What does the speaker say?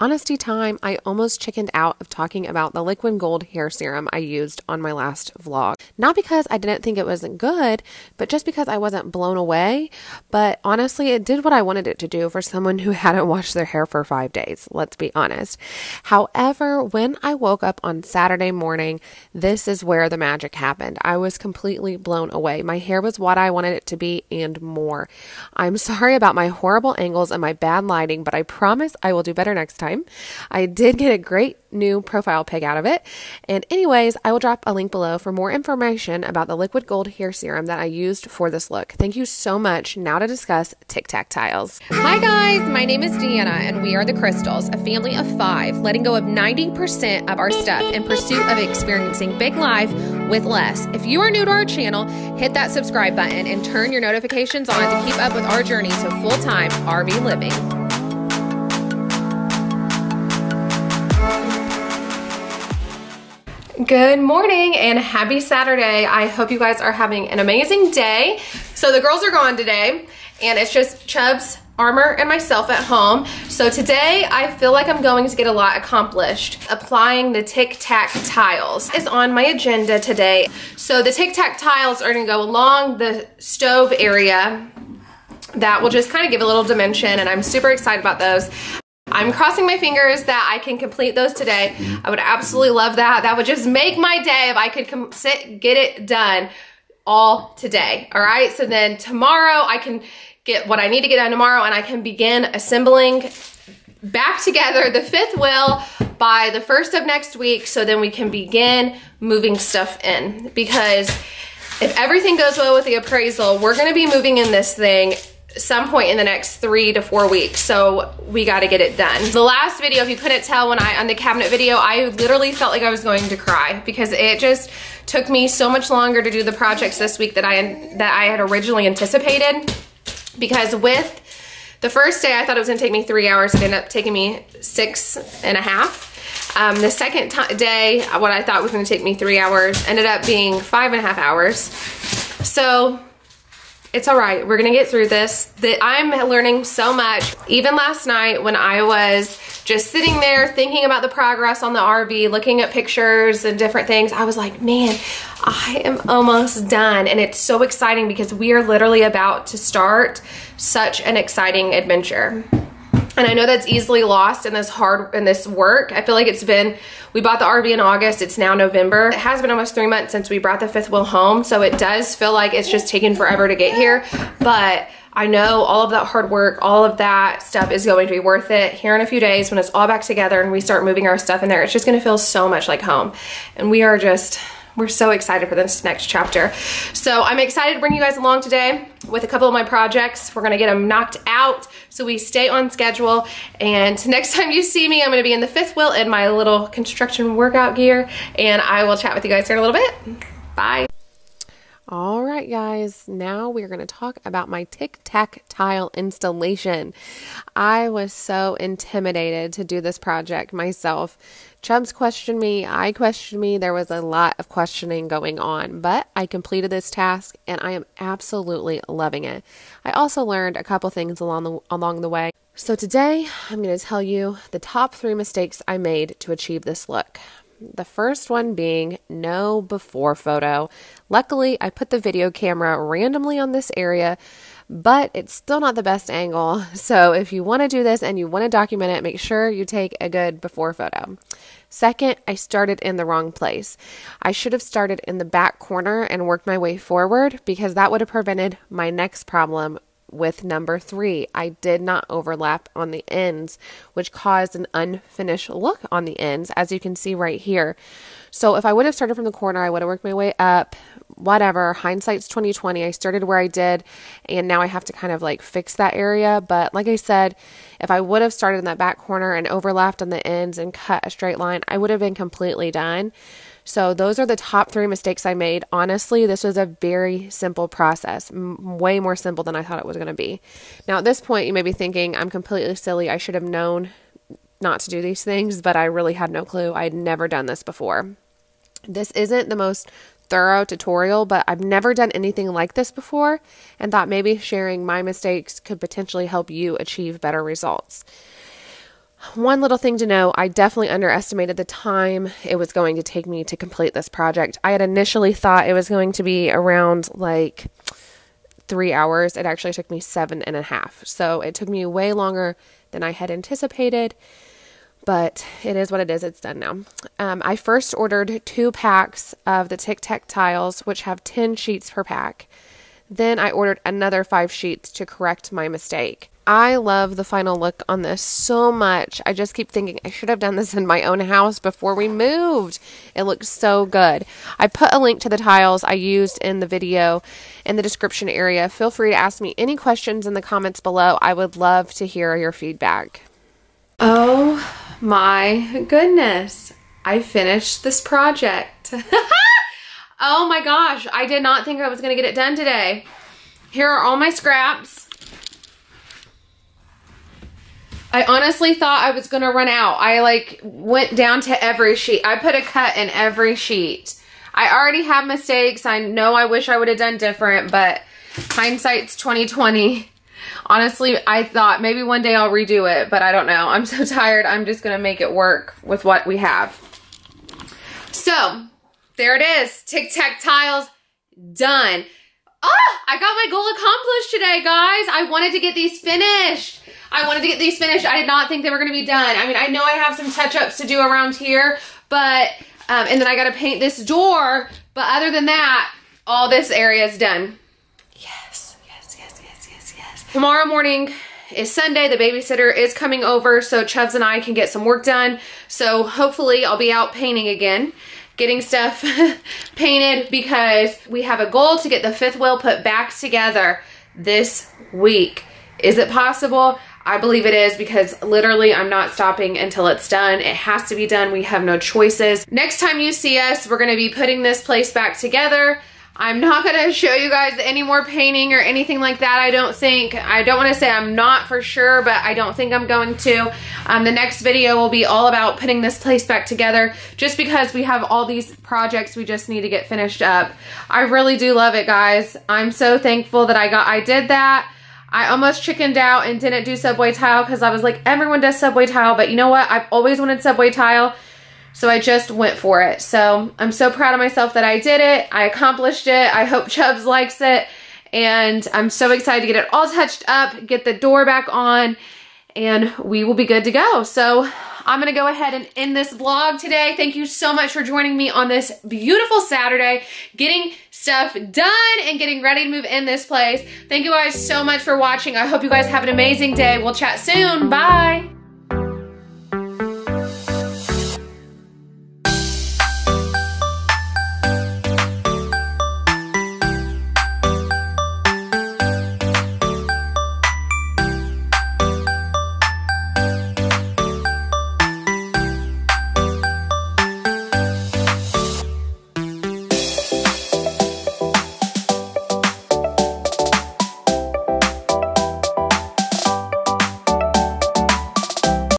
Honesty time, I almost chickened out of talking about the liquid gold hair serum I used on my last vlog. Not because I didn't think it wasn't good, but just because I wasn't blown away. But honestly, it did what I wanted it to do for someone who hadn't washed their hair for 5 days, let's be honest. However, when I woke up on Saturday morning, this is where the magic happened. I was completely blown away. My hair was what I wanted it to be and more. I'm sorry about my horrible angles and my bad lighting, but I promise I will do better next time. I did get a great new profile pic out of it. And anyways, I will drop a link below for more information about the liquid gold hair serum that I used for this look. Thank you so much. Now to discuss Tic Tac Tiles. Hi guys, my name is Deanna and we are the Crystals, a family of 5, letting go of 90% of our stuff in pursuit of experiencing big life with less. If you are new to our channel, hit that subscribe button and turn your notifications on to keep up with our journey to full-time RV living. Good morning and happy Saturday. I hope you guys are having an amazing day. So the girls are gone today and it's just Chubbs, Armor, and myself at home. So today I feel like I'm going to get a lot accomplished. Applying the Tic Tac Tiles is on my agenda today. So the Tic Tac Tiles are gonna go along the stove area. That will just kind of give a little dimension and I'm super excited about those. I'm crossing my fingers that I can complete those today. I would absolutely love that. That would just make my day if I could get it done all today, all right? So then tomorrow I can get what I need to get done tomorrow and I can begin assembling back together the fifth wheel by the 1st of next week so then we can begin moving stuff in. Because if everything goes well with the appraisal, we're gonna be moving in this thing some point in the next 3 to 4 weeks, so we got to get it done. The last video, if you couldn't tell, when on the cabinet video, I literally felt like I was going to cry because it just took me so much longer to do the projects this week that I had originally anticipated. Because with the first day, I thought it was gonna take me 3 hours, it ended up taking me 6.5. The second day, what I thought was gonna take me 3 hours ended up being 5.5 hours. So it's all right, we're gonna get through this. I'm learning so much. Even last night when I was just sitting there thinking about the progress on the RV, looking at pictures and different things, I was like, man, I am almost done. And it's so exciting because we are literally about to start such an exciting adventure. And I know that's easily lost in this work. I feel like it's been, we bought the RV in August, it's now November. It has been almost 3 months since we brought the fifth wheel home, so it does feel like it's just taken forever to get here. But I know all of that hard work, all of that stuff is going to be worth it. Here in a few days when it's all back together and we start moving our stuff in there, it's just gonna feel so much like home. And we are just, we're so excited for this next chapter. So I'm excited to bring you guys along today with a couple of my projects. We're gonna get them knocked out so we stay on schedule. And next time you see me, I'm gonna be in the fifth wheel in my little construction workout gear. And I will chat with you guys here in a little bit. Bye. All right, guys, now we're going to talk about my Tic Tac Tile installation. I was so intimidated to do this project myself. Chubbs questioned me, I questioned me, there was a lot of questioning going on, but I completed this task and I am absolutely loving it. I also learned a couple things along the way. So today, I'm going to tell you the top 3 mistakes I made to achieve this look. The first one being no before photo. Luckily, I put the video camera randomly on this area, but it's still not the best angle. So if you want to do this and you want to document it, make sure you take a good before photo. Second, I started in the wrong place. I should have started in the back corner and worked my way forward because that would have prevented my next problem with number 3. I did not overlap on the ends, which caused an unfinished look on the ends, as you can see right here. So if I would have started from the corner, I would have worked my way up, whatever. Hindsight's 20/20. I started where I did, and now I have to kind of like fix that area. But like I said, if I would have started in that back corner and overlapped on the ends and cut a straight line, I would have been completely done. So those are the top 3 mistakes I made. Honestly, this was a very simple process, way more simple than I thought it was gonna be. Now at this point, you may be thinking, I'm completely silly. I should have known not to do these things, but I really had no clue. I had never done this before. This isn't the most thorough tutorial, but I've never done anything like this before and thought maybe sharing my mistakes could potentially help you achieve better results. one little thing to know, I definitely underestimated the time it was going to take me to complete this project. I had initially thought it was going to be around like 3 hours. It actually took me 7.5. So it took me way longer than I had anticipated, but it is what it is. It's done now. I first ordered 2 packs of the Tic Tac Tiles, which have 10 sheets per pack. Then I ordered another 5 sheets to correct my mistake. I love the final look on this so much. I just keep thinking I should have done this in my own house before we moved. It looks so good. I put a link to the tiles I used in the video in the description area. Feel free to ask me any questions in the comments below. I would love to hear your feedback. Oh my goodness. I finished this project. Oh my gosh, I did not think I was going to get it done today. Here are all my scraps. I honestly thought I was going to run out. I like went down to every sheet. I put a cut in every sheet. I already have mistakes. I know I wish I would have done different, but hindsight's 2020. Honestly, I thought maybe one day I'll redo it, but I don't know. I'm so tired. I'm just going to make it work with what we have. So, there it is, Tic Tac Tiles, done. Oh, I got my goal accomplished today, guys. I wanted to get these finished. I did not think they were gonna be done. I mean, I know I have some touch-ups to do around here, but, and then I gotta paint this door, but other than that, all this area is done. Yes, yes, yes, yes, yes, yes. Tomorrow morning is Sunday, the babysitter is coming over, so Chubbs and I can get some work done. So hopefully I'll be out painting again, getting stuff painted, because we have a goal to get the 5th wheel put back together this week. Is it possible? I believe it is, because literally I'm not stopping until it's done. It has to be done. We have no choices. Next time you see us, we're going to be putting this place back together. I'm not going to show you guys any more painting or anything like that, I don't think. I don't want to say I'm not for sure, but I don't think I'm going to. The next video will be all about putting this place back together, just because we have all these projects we just need to get finished up. I really do love it, guys. I'm so thankful that I did that. I almost chickened out and didn't do subway tile, because I was like, everyone does subway tile, but you know what? I've always wanted subway tile. So I just went for it. So I'm so proud of myself that I did it. I accomplished it. I hope Chubbs likes it. And I'm so excited to get it all touched up, get the door back on, and we will be good to go. So I'm going to go ahead and end this vlog today. Thank you so much for joining me on this beautiful Saturday, getting stuff done and getting ready to move in this place. Thank you guys so much for watching. I hope you guys have an amazing day. We'll chat soon. Bye.